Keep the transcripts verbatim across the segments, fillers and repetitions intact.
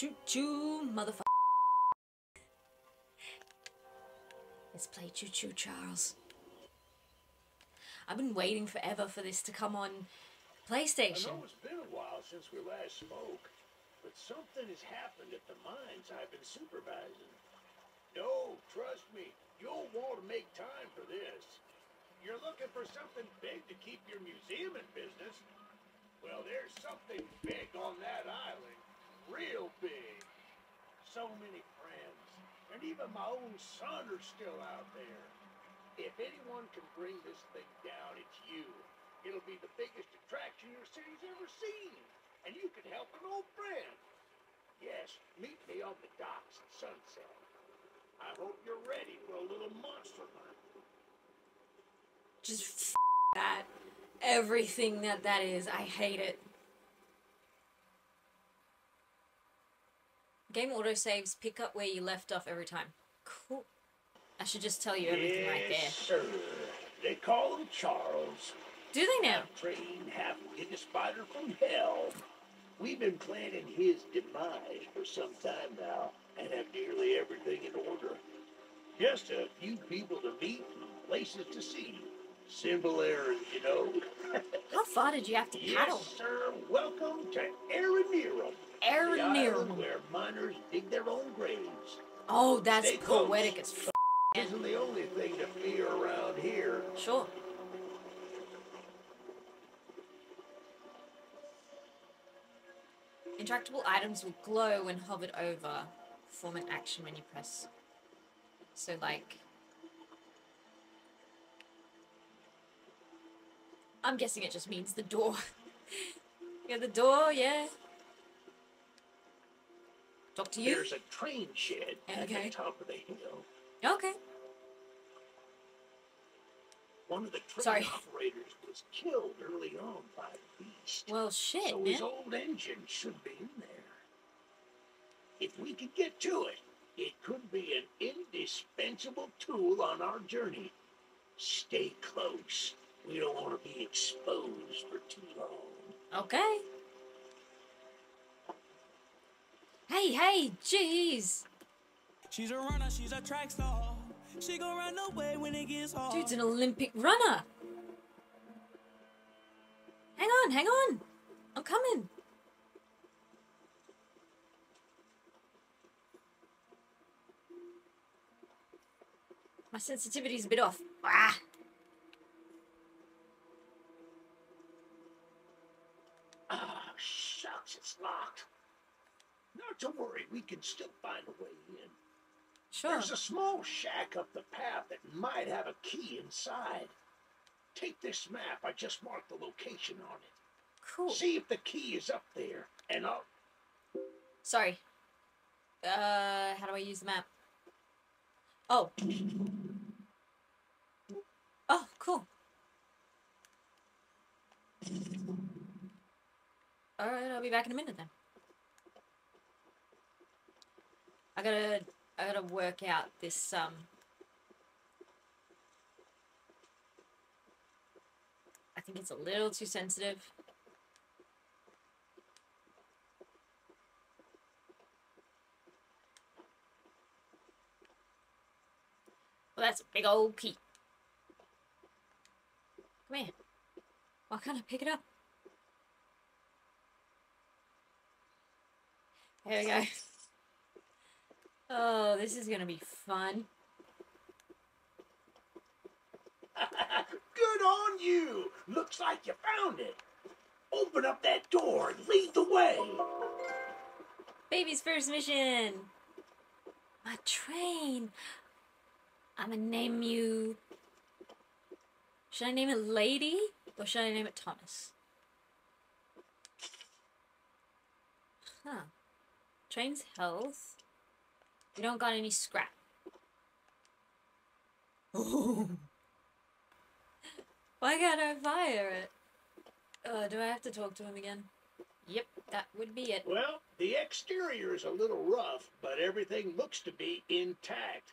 Choo choo, motherfucker. Let's play Choo Choo Charles. I've been waiting forever for this to come on PlayStation. I know it's been a while since we last spoke, but something has happened at the mines I've been supervising. No, trust me, you'll want to make time for this. You're looking for something big to keep your museum in business. Well, there's something big on that island. Real big. So many friends. And even my own son are still out there. If anyone can bring this thing down, it's you. It'll be the biggest attraction your city's ever seen. And you can help an old friend. Yes, meet me on the docks at sunset. I hope you're ready for a little monster hunt. Just f that. Everything that that is, I hate it. Game autosaves, pick up where you left off every time. Cool. I should just tell you everything yes, right there. Sir. They call him Charles. Do they now? Half trained, half in the Spider from Hell. We've been planning his demise for some time now and have nearly everything in order. Just a few people to meet and places to see. Simple errand, you know. How far did you have to paddle? Yes, sir. Welcome to Aaron Mira. Aaron Mira, where miners dig their own graves. Oh, that's Stay poetic close. As f***. Isn't the only thing to fear around here. Sure. Interactable items will glow when hovered over. Perform an action when you press. So, like... I'm guessing it just means the door. Yeah, the door, yeah. Talk to you. There's a train shed okay. at the top of the hill. Okay. One of the train Sorry. operators was killed early on by a beast. Well, shit, So man. his old engine should be in there. If we could get to it, it could be an indispensable tool on our journey. Stay close. We don't want to be exposed for too long. Okay. Hey, hey, jeez. She's a runner, she's a track star. She gon' run away when it gets hard. Dude's an Olympic runner. Hang on, hang on. I'm coming. My sensitivity's a bit off. Ah. Ah, oh, shucks, it's locked. Not to worry, we can still find a way in. Sure. There's a small shack up the path that might have a key inside. Take this map, I just marked the location on it. Cool. See if the key is up there, and I'll... Sorry. Uh, how do I use the map? Oh. Oh, cool. Alright, I'll be back in a minute then. I gotta, I gotta work out this, um... I think it's a little too sensitive. Well, that's a big old key. Come here. Why can't I pick it up? Here we go. Oh, this is gonna be fun. Good on you! Looks like you found it! Open up that door and lead the way! Baby's first mission! My train! I'ma name you... Should I name it Lady? Or should I name it Thomas? Huh. Train's health. We don't got any scrap. Ooh. Why can't I fire it? Uh, do I have to talk to him again? Yep, that would be it. Well, the exterior is a little rough, but everything looks to be intact.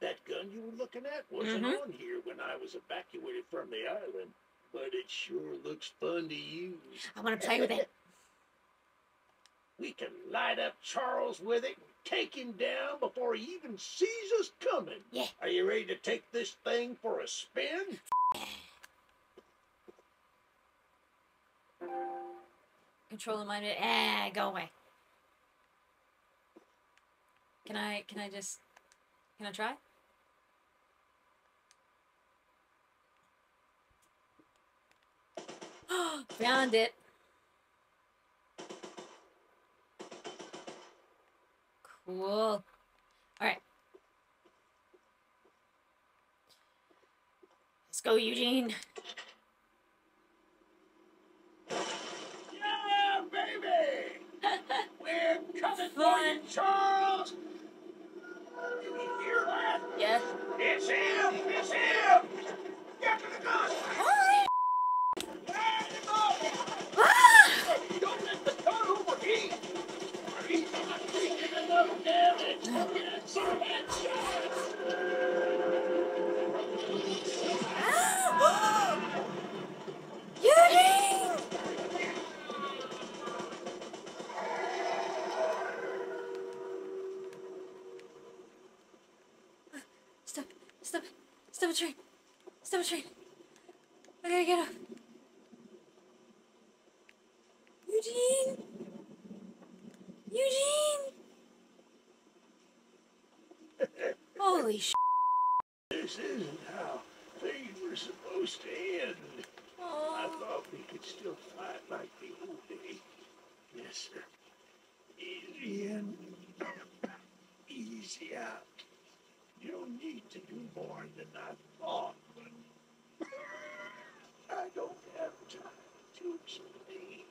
That gun you were looking at wasn't mm-hmm. on here when I was evacuated from the island, but it sure looks fun to use. I want to play with it. We can light up Charles with it and take him down before he even sees us coming. Yeah. Are you ready to take this thing for a spin? Control minded. Ah, go away. Can I, can I just, can I try? Found it. Cool. Alright. Let's go, Eugene. Yeah, baby! We're coming for you, Charles! Did you hear that? Yes. Yeah. It's him! It's him! Get to the gun! Holy Stop a train! Stop a train! I gotta get up! Eugene! Eugene! Holy sh**! This isn't how things were supposed to end. Oh. I thought we could still fight like the old days. Yes, sir. Easy in, easy out. You don't need to do more than I thought, but I don't have time to explain.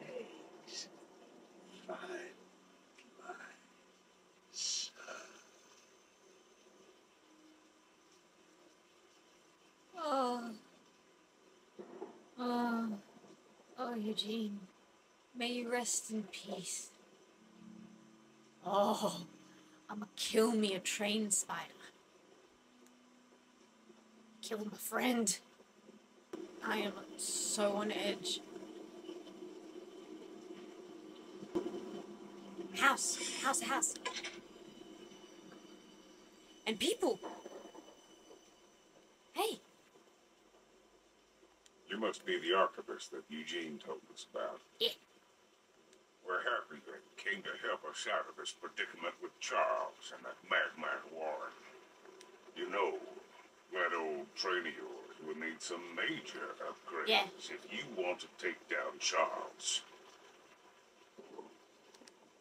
Thanks. Fine. My son. Oh. Oh. Oh, Eugene. May you rest in peace. Oh, I'ma kill me a train spider. Kill my friend. I am so on edge. House, house, house. And people. Hey. You must be the archivist that Eugene told us about. Yeah. We're happy that you came to help us out of this predicament with Charles and that madman Warren. You know, that old train of yours will need some major upgrades yeah. if you want to take down Charles.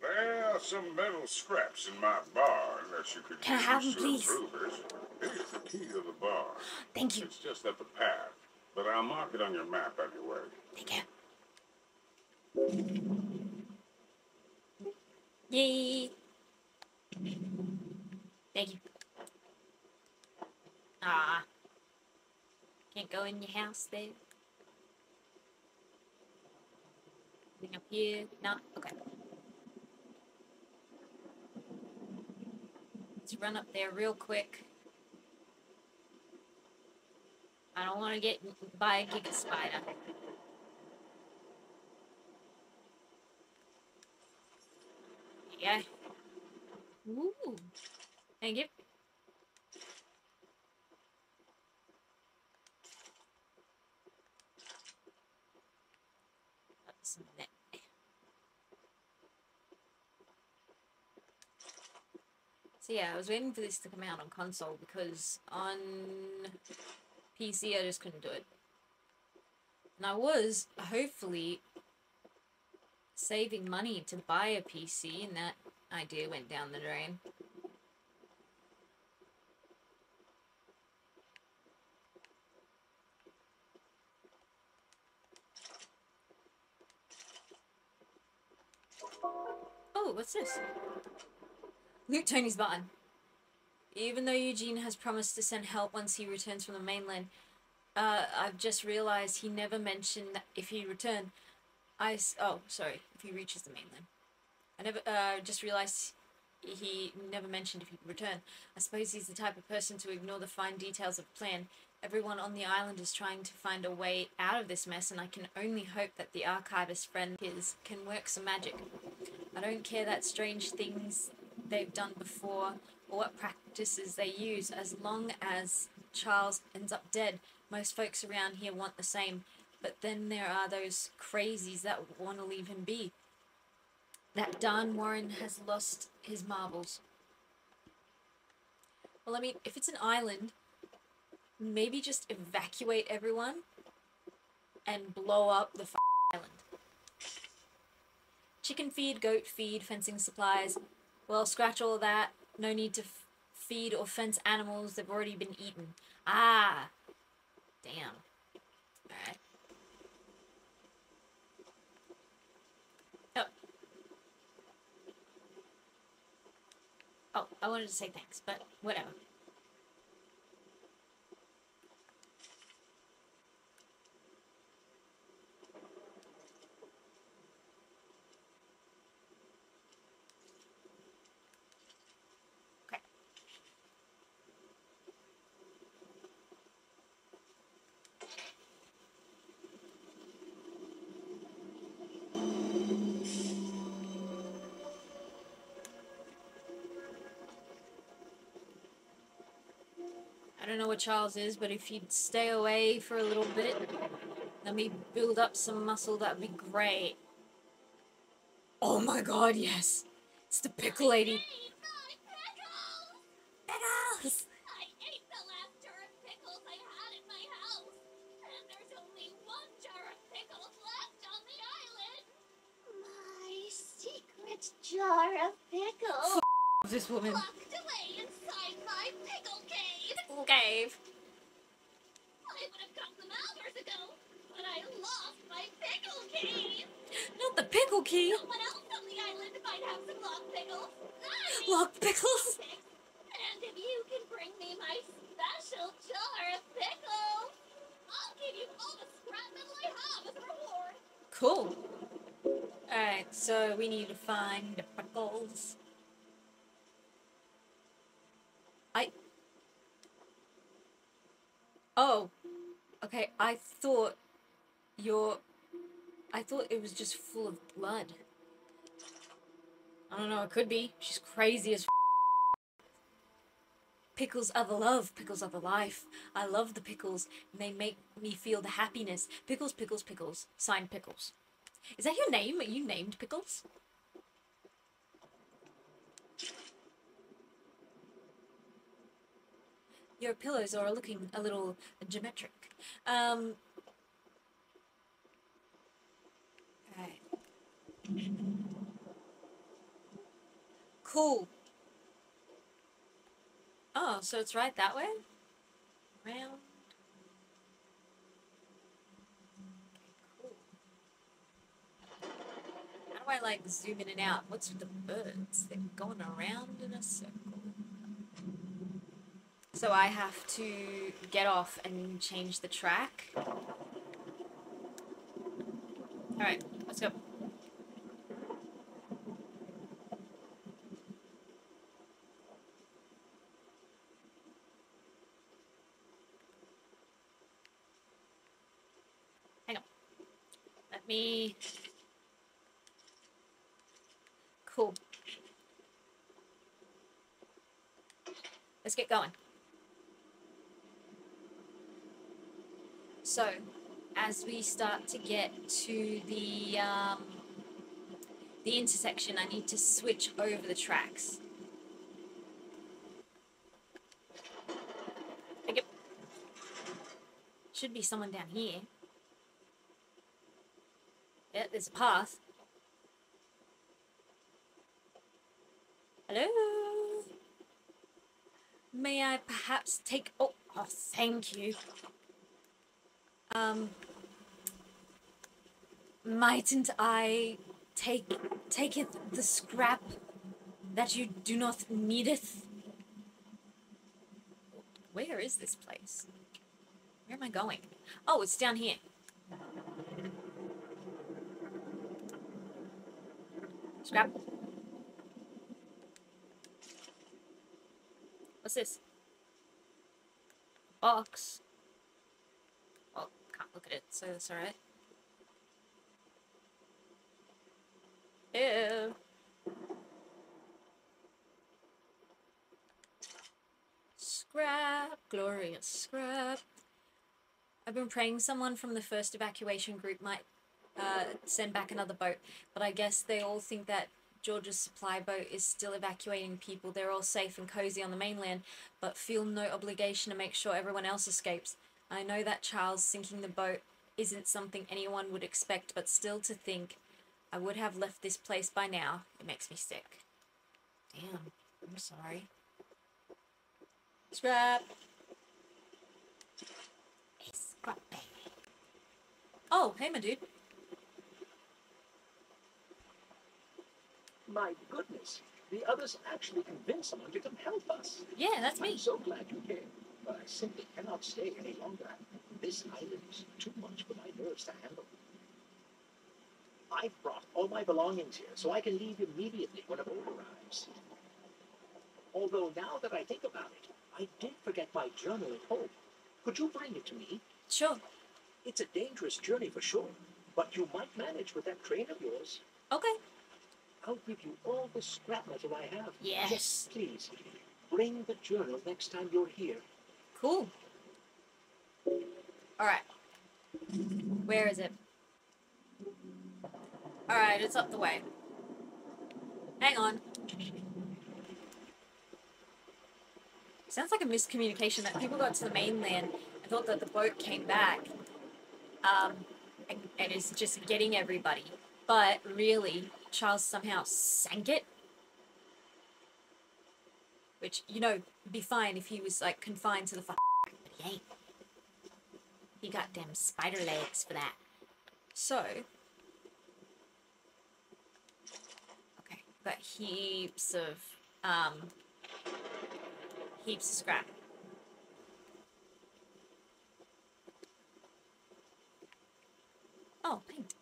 There are some metal scraps in my barn that you could Can use I have them, please? Improvers. It is the key to the barn. Thank you. It's just up the path, but I'll mark it on your map anyway. Thank you. Yay! Thank you. Ah, can't go in your house there. Anything up here? No. Okay. Let's run up there real quick. I don't want to get by a giga spider. Yeah. Ooh. Thank you. That's that. So yeah, I was waiting for this to come out on console because on P C I just couldn't do it. And I was hopefully saving money to buy a P C, and that idea went down the drain. Oh, what's this? Loot Tony's barn. Even though Eugene has promised to send help once he returns from the mainland, uh, I've just realized he never mentioned that if he returned. I oh sorry if he reaches the mainland. I never uh, just realized he never mentioned if he'd return. I suppose he's the type of person to ignore the fine details of a plan. Everyone on the island is trying to find a way out of this mess, and I can only hope that the archivist friend of his can work some magic. I don't care that strange things they've done before or what practices they use, as long as Charles ends up dead. Most folks around here want the same, but then there are those crazies that want to leave him be. That darn Warren has lost his marbles. Well, I mean, if it's an island, maybe just evacuate everyone and blow up the f island. Chicken feed, goat feed, fencing supplies. Well, scratch all that. No need to f feed or fence animals. They've already been eaten. Ah! Damn. Alright. Oh. Oh, I wanted to say thanks, but whatever. I don't know what Charles is, but if you'd stay away for a little bit, let me build up some muscle, that'd be great. Oh my god, yes! It's the pickle lady! Pickles! I ate the last jar of pickles I had in my house! And there's only one jar of pickles left on the island! My secret jar of pickles! F this woman! Locked away inside my pickle cave! Cave. I would have got them hours ago, but I lost my pickle key. Not the pickle key. Someone else on the island might have some locked pickles. I locked pickles. And if you can bring me my special jar of pickles, I'll give you all the scrap metal I have as a reward. Cool. All right, so we need to find the pickles. I. Oh, okay, I thought your... I thought it was just full of blood. I don't know, it could be. She's crazy as f***. Pickles are the love, pickles are the life. I love the pickles, and they make me feel the happiness. Pickles, pickles, pickles. Signed, Pickles. Is that your name? Are you named Pickles? Your pillows are looking a little geometric. Um, right. Cool. Oh, so it's right that way? Round. Okay, cool. How do I, like, zoom in and out? What's with the birds? They're going around in a circle. So I have to get off and change the track. Alright, let's go. Hang on. Let me... Cool. Let's get going. So, as we start to get to the, um, the intersection, I need to switch over the tracks. Thank you. Should be someone down here. Yeah, there's a path. Hello? May I perhaps take... Oh, oh thank you. Um, mightn't I take, take it the scrap that you do not needeth? Where is this place? Where am I going? Oh, it's down here. Scrap. What's this? Box. Look at it. So that's all right. Ew. Scrap. Glorious scrap. I've been praying someone from the first evacuation group might uh, send back another boat, but I guess they all think that George's supply boat is still evacuating people. They're all safe and cozy on the mainland, but feel no obligation to make sure everyone else escapes. I know that Charles sinking the boat isn't something anyone would expect, but still to think I would have left this place by now, it makes me sick. Damn, I'm sorry. Scrap! It's scrap bag. Oh, hey my dude. My goodness, the others actually convinced someone to come help us. Yeah, that's me. I'm so glad you came, but I simply cannot stay any longer. This island is too much for my nerves to handle. I've brought all my belongings here, so I can leave immediately when a boat arrives. Although now that I think about it, I did forget my journal at home. Could you bring it to me? Sure. It's a dangerous journey for sure, but you might manage with that train of yours. Okay. I'll give you all the scrap metal I have. Yes. Yes, please. Bring the journal next time you're here. Cool. Alright. Where is it? Alright, it's up the way. Hang on. Sounds like a miscommunication that people got to the mainland and thought that the boat came back. Um, and, and it's just getting everybody. But really, Charles somehow sank it. Which, you know, would be fine if he was, like, confined to the fucking boat, but he ain't. He got damn spider legs for that. So. Okay, got heaps of, um, heaps of scrap. Oh, paint.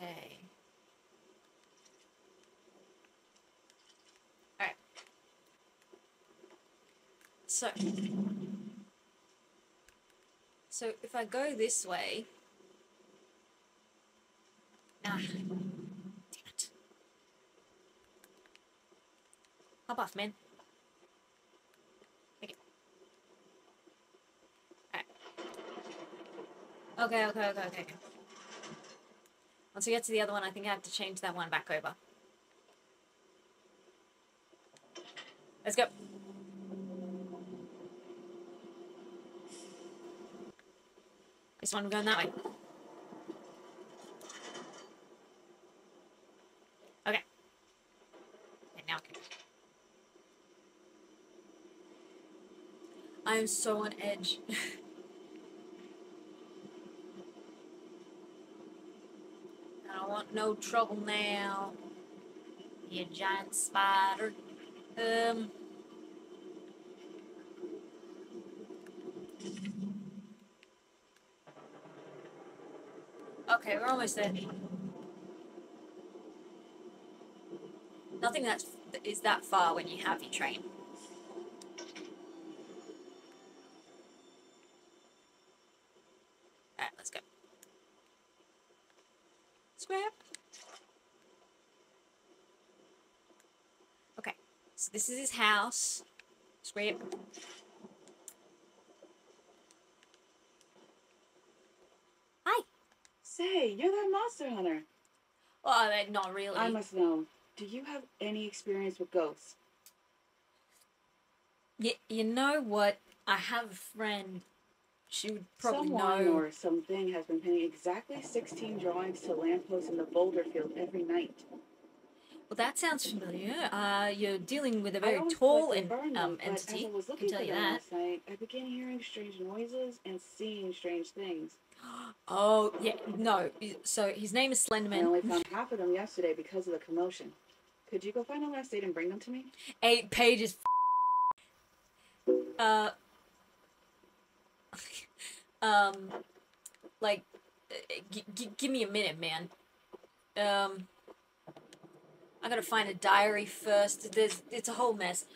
Okay. Alright. So. So if I go this way. Nah. Damn it. Hop off, man. Okay. Alright. Okay, okay, okay, okay. Once we get to the other one, I think I have to change that one back over. Let's go. This one, we're going that way. Okay. And now I can. I am so on edge. No trouble now, you giant spider. Um. Okay, we're almost there. Nothing that's that is that far when you have your train. Alright, let's go. Scrap. So this is his house. Scrape. Hi. Say, you're that monster hunter. Well, not really. I must know. Do you have any experience with ghosts? You, you know what? I have a friend. She would probably know. Someone or something has been pinning exactly sixteen drawings to lampposts in the boulder field every night. Well, that sounds familiar. Uh, you're dealing with a very tall and, them, um, entity. I was I can tell you that. Night, I began hearing strange noises and seeing strange things. Oh, yeah, no. So his name is Slenderman. I only found half of them yesterday because of the commotion. Could you go find them last date and bring them to me? Eight pages. Uh. um, like, g g give me a minute, man. Um. I gotta find a diary first. There's, it's a whole mess.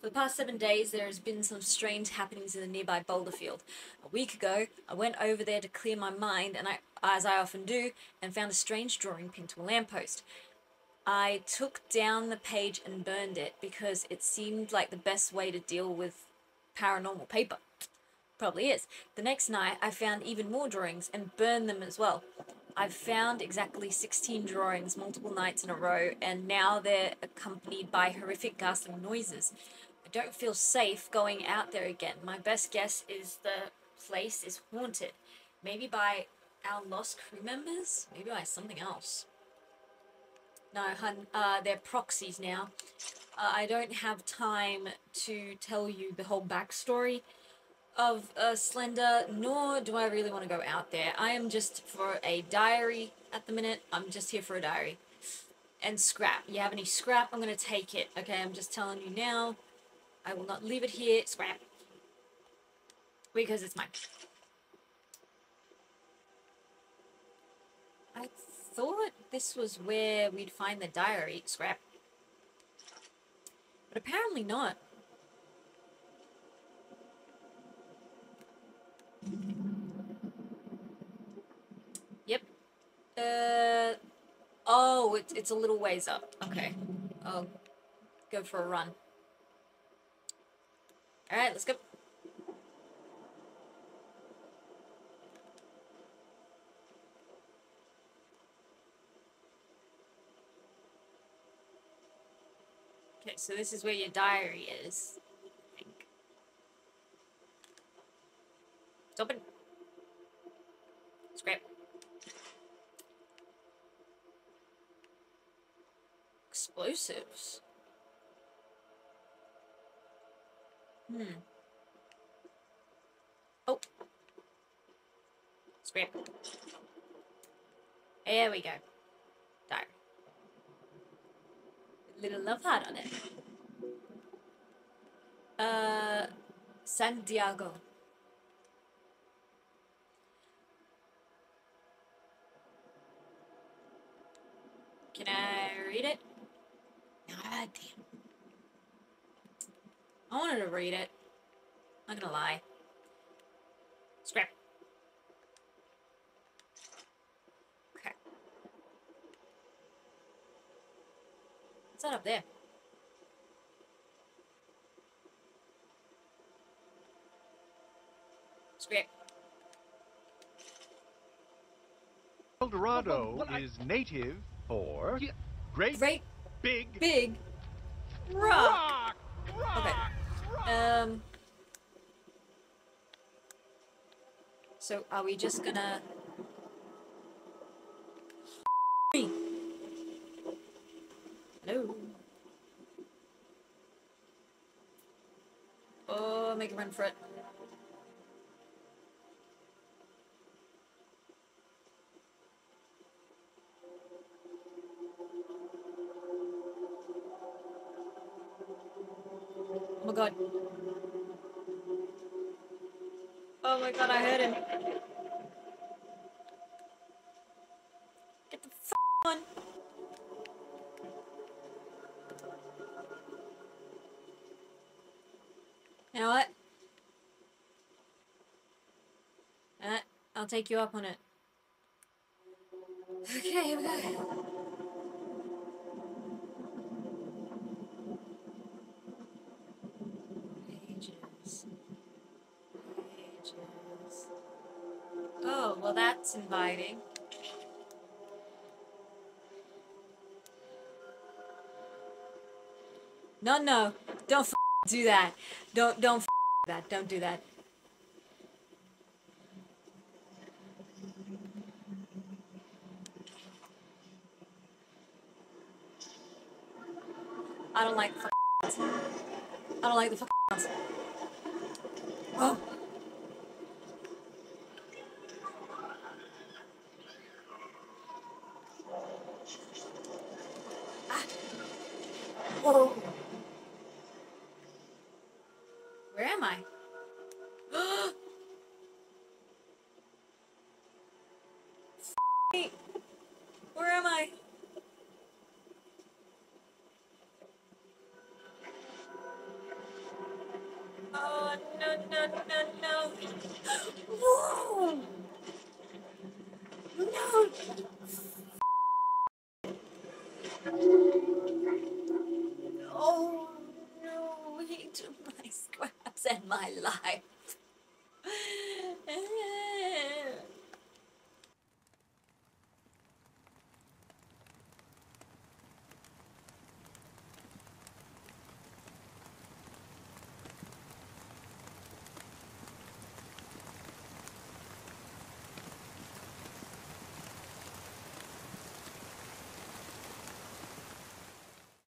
For the past seven days, there has been some strange happenings in the nearby boulder field. A week ago, I went over there to clear my mind, and I, as I often do, and found a strange drawing pinned to a lamppost. I took down the page and burned it because it seemed like the best way to deal with paranormal paper. Probably is. The next night, I found even more drawings and burned them as well. I've found exactly sixteen drawings multiple nights in a row, and now they're accompanied by horrific, ghastly noises. I don't feel safe going out there again. My best guess is the place is haunted. Maybe by our lost crew members? Maybe by something else. No, hun, uh, they're proxies now. Uh, I don't have time to tell you the whole backstory of uh, Slender, nor do I really want to go out there. I am just for a diary at the minute. I'm just here for a diary. And scrap. You have any scrap? I'm going to take it. Okay, I'm just telling you now. I will not leave it here. Scrap. Because it's mine. I thought this was where we'd find the diary. Scrap. But apparently not. Yep. Uh, oh, it, it's a little ways up. Okay. I'll go for a run. Alright, let's go. Okay, so this is where your diary is. Open. Scrap. Explosives. Hmm. Oh. Scrap. There we go. Diary. Little love heart on it. Uh, Santiago. Can I read it? God damn. I wanted to read it. I'm not gonna lie. Scrap. Okay. What's that up there? Scrap. El Dorado what, what, what is I... native. Or great, great big, big rock. rock, rock okay. Rock. Um. So are we just gonna? Hello. Oh, make a run for it. Oh my god. Oh my god, I heard him. Get the f*** on. You know what? Uh, I'll take you up on it. Okay, here we go. Well, that's inviting. No, no, don't f do that. Don't, don't f that. Don't do that. I don't like the f I don't like the f Oh. Whoa. Where am I? Where am I? No. Oh, no, he took my scraps and my life.